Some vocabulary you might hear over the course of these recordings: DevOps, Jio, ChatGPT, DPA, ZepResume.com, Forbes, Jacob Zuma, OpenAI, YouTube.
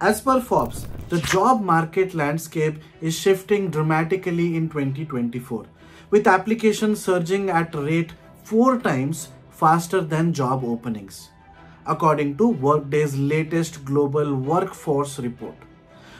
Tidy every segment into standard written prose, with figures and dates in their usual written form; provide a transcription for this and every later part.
As per Forbes, the job market landscape is shifting dramatically in 2024, with applications surging at a rate 4 times faster than job openings, according to Workday's latest global workforce report.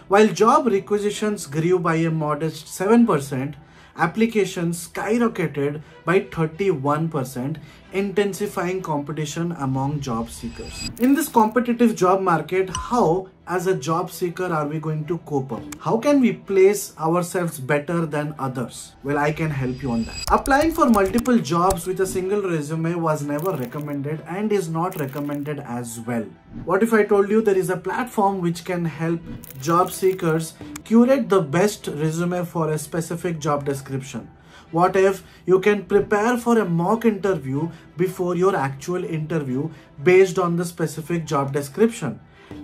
While job requisitions grew by a modest 7%, applications skyrocketed by 31%, intensifying competition among job seekers. In this competitive job market, how, as a job seeker, are we going to cope up? How can we place ourselves better than others? Well, I can help you on that. Applying for multiple jobs with a single resume was never recommended and is not recommended as well. What if I told you there is a platform which can help job seekers curate the best resume for a specific job description? What if you can prepare for a mock interview before your actual interview based on the specific job description?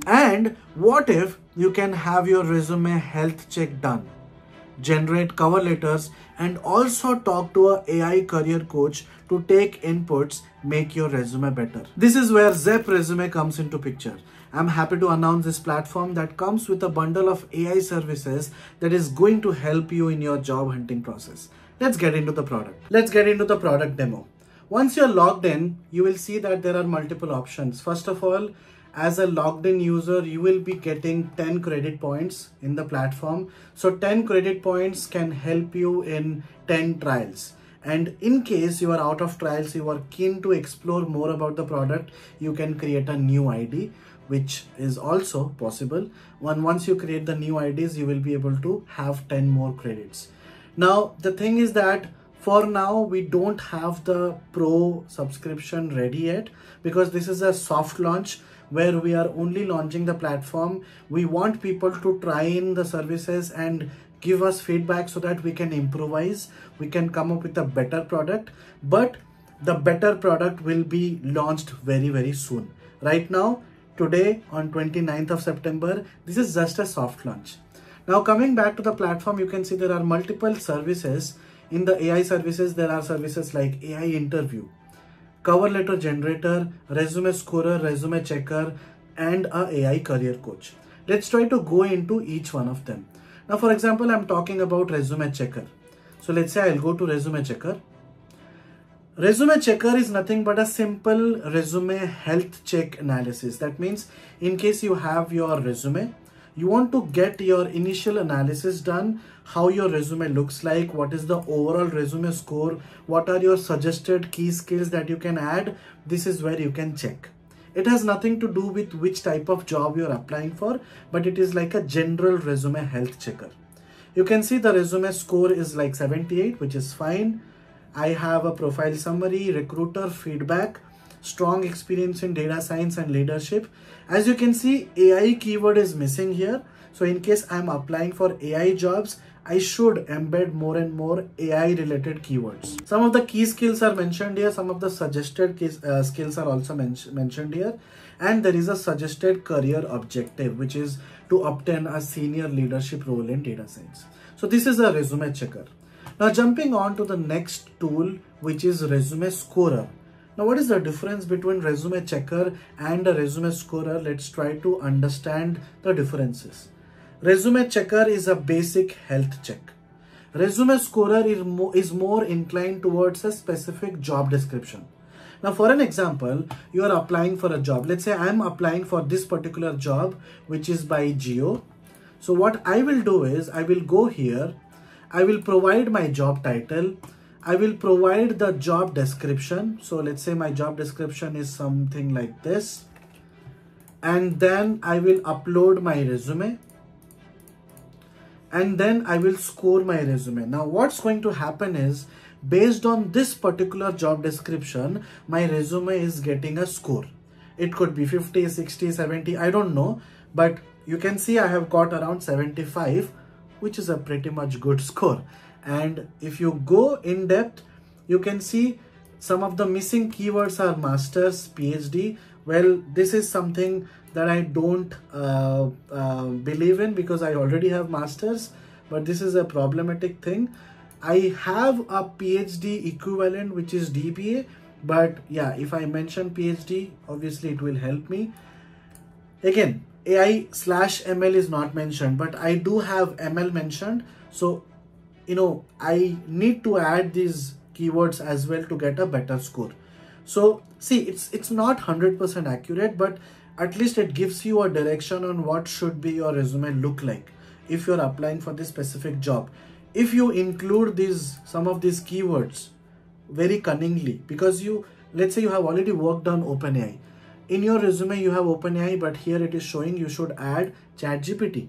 And what if you can have your resume health check done, generate cover letters, and also talk to an AI career coach to take inputs, make your resume better? This is where ZepResume comes into picture. I'm happy to announce this platform that comes with a bundle of AI services that is going to help you in your job hunting process. Let's get into the product. Let's get into the product demo. Once you're logged in, you will see that there are multiple options. First of all, as a logged in user, you will be getting 10 credit points in the platform. So 10 credit points can help you in 10 trials. And in case you are out of trials, you are keen to explore more about the product, you can create a new ID, which is also possible. Once you create the new IDs, you will be able to have 10 more credits. Now, the thing is that for now, we don't have the pro subscription ready yet because this is a soft launch where we are only launching the platform. We want people to try in the services and give us feedback so that we can improvise. We can come up with a better product, but the better product will be launched very, very soon. Right now, today on 29th of September, this is just a soft launch. Now coming back to the platform, you can see there are multiple services. In the AI services, there are services like AI interview, cover letter generator, resume scorer, resume checker, and an AI career coach. Let's try to go into each one of them. Now, for example, I'm talking about resume checker. So let's say I'll go to resume checker. Resume checker is nothing but a simple resume health check analysis. That means in case you have your resume, you want to get your initial analysis done, how your resume looks like, what is the overall resume score, what are your suggested key skills that you can add. This is where you can check. It has nothing to do with which type of job you're applying for, but it is like a general resume health checker. You can see the resume score is like 78, which is fine. I have a profile summary, recruiter feedback, strong experience in data science and leadership. As you can see, AI keyword is missing here. So in case I'm applying for AI jobs, I should embed more and more AI related keywords. Some of the key skills are mentioned here. Some of the suggested skills are also mentioned here. And there is a suggested career objective, which is to obtain a senior leadership role in data science. So this is a resume checker. Now jumping on to the next tool, which is resume scorer. Now, what is the difference between resume checker and a resume scorer? Let's try to understand the differences. Resume checker is a basic health check. Resume scorer is more inclined towards a specific job description. Now, for an example, you are applying for a job. Let's say I'm applying for this particular job, which is by Jio. So what I will do is I will go here. I will provide my job title. I will provide the job description. So let's say my job description is something like this. And then I will upload my resume. And then I will score my resume. Now what's going to happen is, based on this particular job description, my resume is getting a score. It could be 50, 60, 70, I don't know. But you can see I have got around 75, which is a pretty much good score. And if you go in depth, you can see some of the missing keywords are master's, PhD. Well, this is something that I don't believe in because I already have master's, but this is a problematic thing. I have a PhD equivalent, which is DPA, but yeah, if I mention PhD, obviously it will help me. Again, AI/ML is not mentioned, but I do have ML mentioned. So, you know, I need to add these keywords as well to get a better score. So see, it's not 100% accurate, but at least it gives you a direction on what should be your resume look like if you're applying for this specific job. If you include these, some of these keywords very cunningly, because you, let's say you have already worked on OpenAI. In your resume, you have OpenAI, but here it is showing you should add ChatGPT.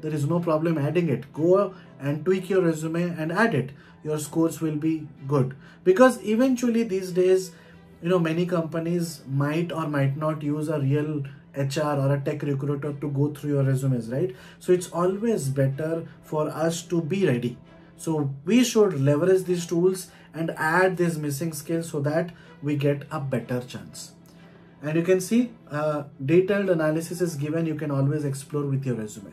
There is no problem adding it. Go and tweak your resume and add it. Your scores will be good, because eventually these days, you know, many companies might or might not use a real HR or a tech recruiter to go through your resumes, right? So it's always better for us to be ready. So we should leverage these tools and add these missing skills so that we get a better chance. And you can see detailed analysis is given. You can always explore with your resume.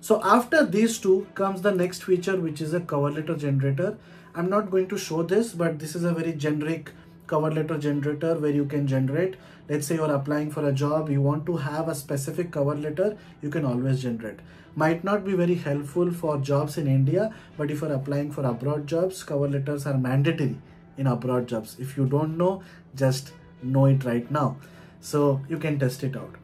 So after these two comes the next feature, which is a cover letter generator. I'm not going to show this, but this is a very generic cover letter generator where you can generate, let's say you're applying for a job, you want to have a specific cover letter, you can always generate. Might not be very helpful for jobs in India, but if you're applying for abroad jobs, cover letters are mandatory in abroad jobs. If you don't know, just know it right now, so you can test it out.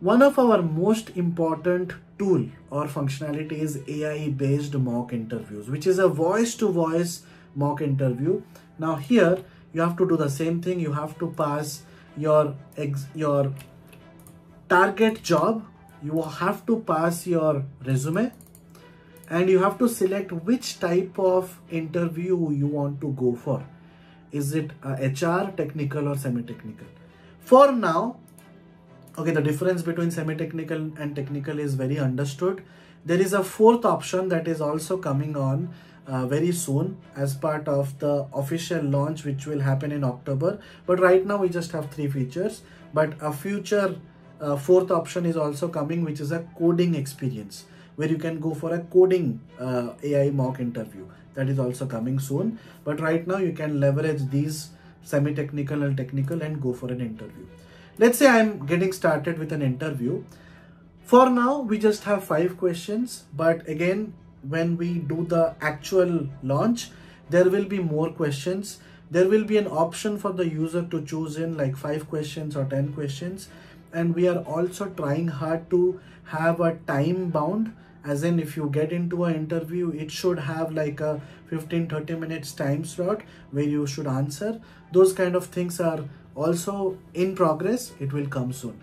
One of our most important tool or functionality is AI-based mock interviews, which is a voice-to-voice mock interview. Now here you have to do the same thing. You have to pass your target job. You have to pass your resume, and you have to select which type of interview you want to go for. Is it HR, technical, or semi-technical? For now, okay, the difference between semi-technical and technical is very understood. There is a fourth option that is also coming on very soon as part of the official launch, which will happen in October. But right now we just have three features, but a future fourth option is also coming, which is a coding experience where you can go for a coding AI mock interview. That is also coming soon. But right now you can leverage these semi-technical and technical and go for an interview. Let's say I'm getting started with an interview. For now, we just have 5 questions, but again, when we do the actual launch, there will be more questions. There will be an option for the user to choose in like 5 questions or 10 questions. And we are also trying hard to have a time bound, as in if you get into an interview, it should have like a 15-30 minutes time slot where you should answer. Those kind of things are also in progress. It will come soon.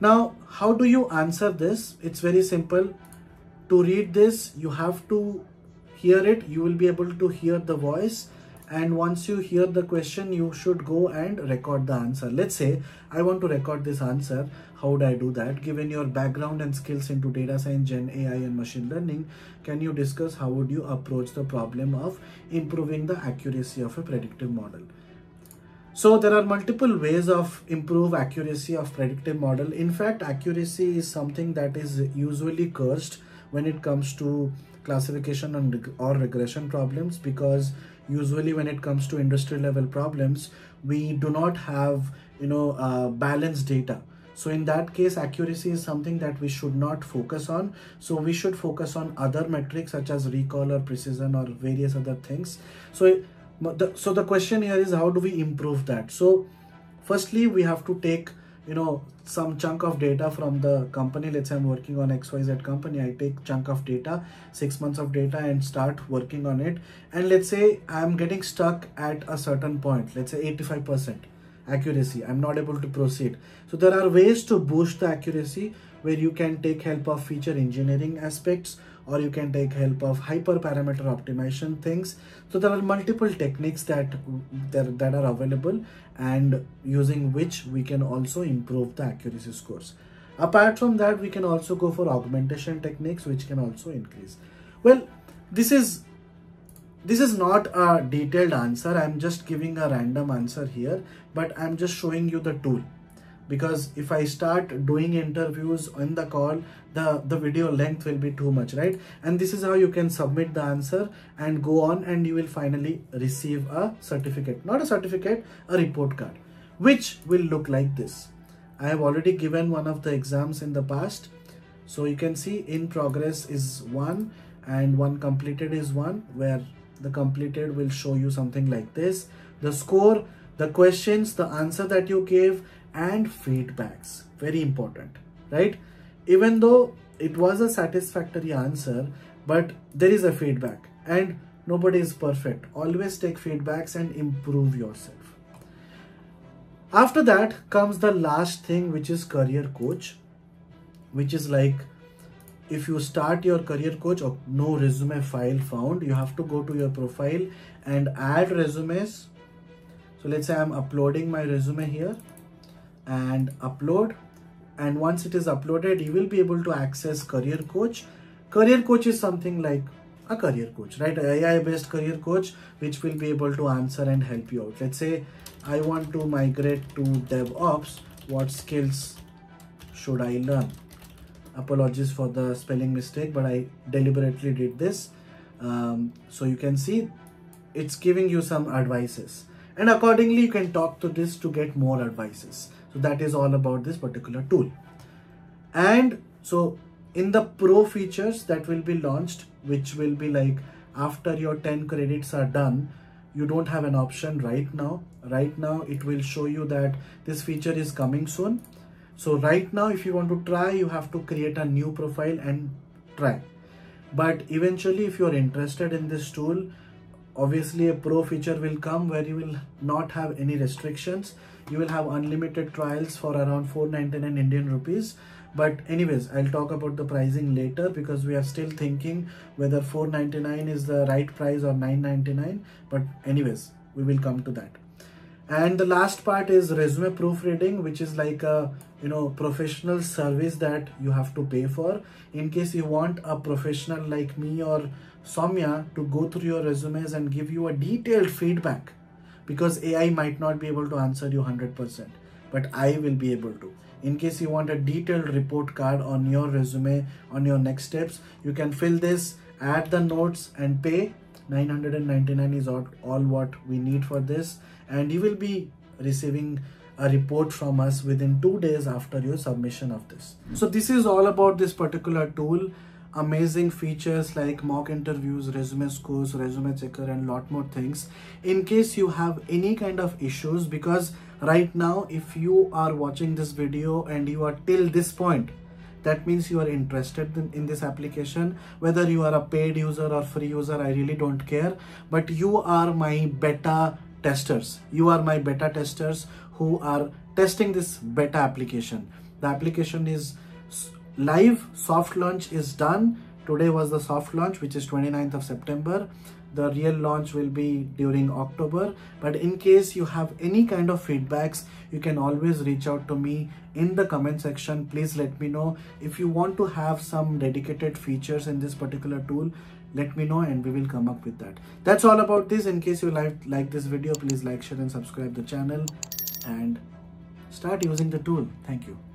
Now, how do you answer this? It's very simple. To read this, you have to hear it. You will be able to hear the voice. And once you hear the question, you should go and record the answer. Let's say I want to record this answer. How would I do that? Given your background and skills into data science, Gen AI and machine learning, can you discuss how would you approach the problem of improving the accuracy of a predictive model? So there are multiple ways of improve accuracy of predictive model. In fact, accuracy is something that is usually cursed when it comes to classification and or regression problems, because usually when it comes to industry level problems, we do not have, you know, balanced data. So in that case, accuracy is something that we should not focus on. So we should focus on other metrics such as recall or precision or various other things. So the question here is, how do we improve that? So firstly, we have to take, you know, some chunk of data from the company. Let's say I'm working on XYZ company. I take chunk of data, 6 months of data, and start working on it. And let's say I'm getting stuck at a certain point, let's say 85% accuracy. I'm not able to proceed. So there are ways to boost the accuracy where you can take help of feature engineering aspects, or you can take help of hyperparameter optimization things. So there are multiple techniques that are available, and using which we can also improve the accuracy scores. Apart from that, we can also go for augmentation techniques, which can also increase. Well, this is not a detailed answer. I'm just giving a random answer here, but I'm just showing you the tool. Because if I start doing interviews on the call, the video length will be too much, right? And this is how you can submit the answer and go on, and you will finally receive a certificate. Not a certificate, a report card, which will look like this. I have already given one of the exams in the past. So you can see in progress is one and one completed is one, where the completed will show you something like this. The score, the questions, the answer that you gave, and feedbacks. Very important, right? Even though it was a satisfactory answer, but there is a feedback and nobody is perfect. Always take feedbacks and improve yourself. After that comes the last thing, which is career coach, which is like if you start your career coach or no resume file found, you have to go to your profile and add resumes. So let's say I'm uploading my resume here and upload. And once it is uploaded, you will be able to access career coach. Career coach is something like a career coach, right? AI based career coach, which will be able to answer and help you out. Let's say I want to migrate to DevOps. What skills should I learn? Apologies for the spelling mistake, but I deliberately did this. So you can see it's giving you some advices, and accordingly you can talk to this to get more advices. So that is all about this particular tool. And so in the pro features that will be launched, which will be like after your 10 credits are done, you don't have an option right now. Right now it will show you that this feature is coming soon. So right now if you want to try, you have to create a new profile and try. But eventually if you're interested in this tool, obviously a pro feature will come where you will not have any restrictions. You will have unlimited trials for around 499 Indian rupees. But anyways, I'll talk about the pricing later because we are still thinking whether 499 is the right price or 999. But anyways, we will come to that. And the last part is resume proofreading, which is like a, you know, professional service that you have to pay for. In case you want a professional like me or Soumya to go through your resumes and give you a detailed feedback, because AI might not be able to answer you 100%, but I will be able to. In case you want a detailed report card on your resume, on your next steps, you can fill this, add the notes and pay. 999 is all what we need for this, and you will be receiving a report from us within 2 days after your submission of this. So this is all about this particular tool. Amazing features like mock interviews, resume scores, resume checker, and lot more things. In case you have any kind of issues, because right now if you are watching this video and you are till this point, that means you are interested in this application. Whether you are a paid user or free user, I really don't care, but you are my beta testers. You are my beta testers who are testing this beta application. The application is live. Soft launch is done. Today was the soft launch, which is 29th of September. The real launch will be during October. But in case you have any kind of feedbacks, you can always reach out to me in the comment section. Please let me know if you want to have some dedicated features in this particular tool. Let me know and we will come up with that. That's all about this. In case you like this video, please like, share and subscribe the channel and start using the tool. Thank you.